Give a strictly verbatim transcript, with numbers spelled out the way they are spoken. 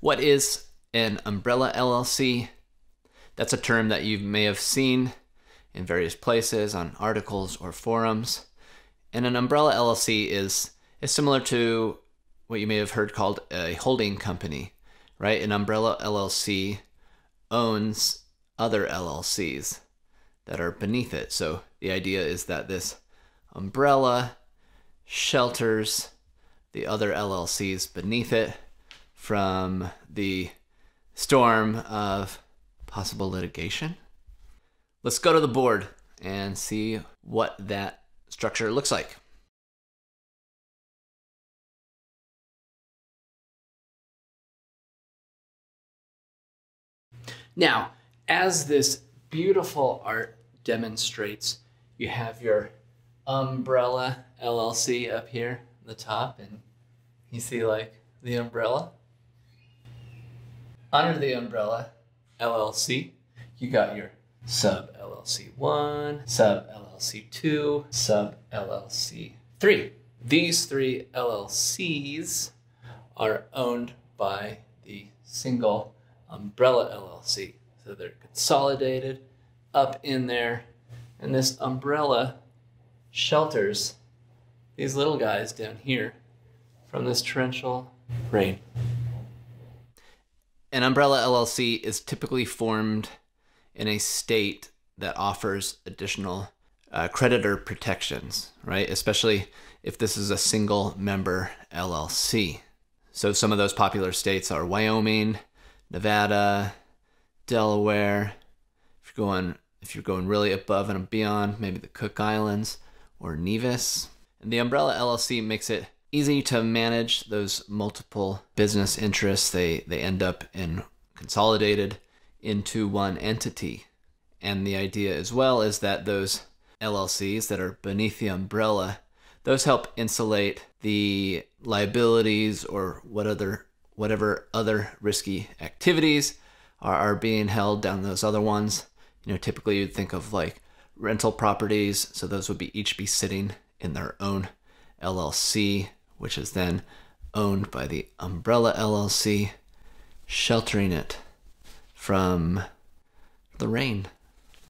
What is an umbrella L L C? That's a term that you may have seen in various places on articles or forums. And an umbrella L L C is, is similar to what you may have heard called a holding company, right? An umbrella L L C owns other L L Cs that are beneath it. So the idea is that this umbrella shelters the other L L Cs beneath it from the storm of possible litigation. Let's go to the board and see what that structure looks like. Now, as this beautiful art demonstrates, you have your umbrella L L C up here at the top, and you see like the umbrella. Under the umbrella L L C, you got your sub L L C one, sub L L C two, sub L L C three. These three L L Cs are owned by the single umbrella L L C. So they're consolidated up in there, and this umbrella shelters these little guys down here from this torrential rain. An umbrella L L C is typically formed in a state that offers additional uh, creditor protections, right? Especially if this is a single member L L C. So some of those popular states are Wyoming, Nevada, Delaware. If you're going, if you're going really above and beyond, maybe the Cook Islands or Nevis. And the umbrella L L C makes it easy to manage those multiple business interests. They, they end up in consolidated into one entity. And the idea as well is that those L L Cs that are beneath the umbrella, those help insulate the liabilities or what other whatever other risky activities are, are being held down those other ones. You know, typically you'd think of like rental properties. So those would be each be sitting in their own L L C, which is then owned by the umbrella L L C, sheltering it from the rain.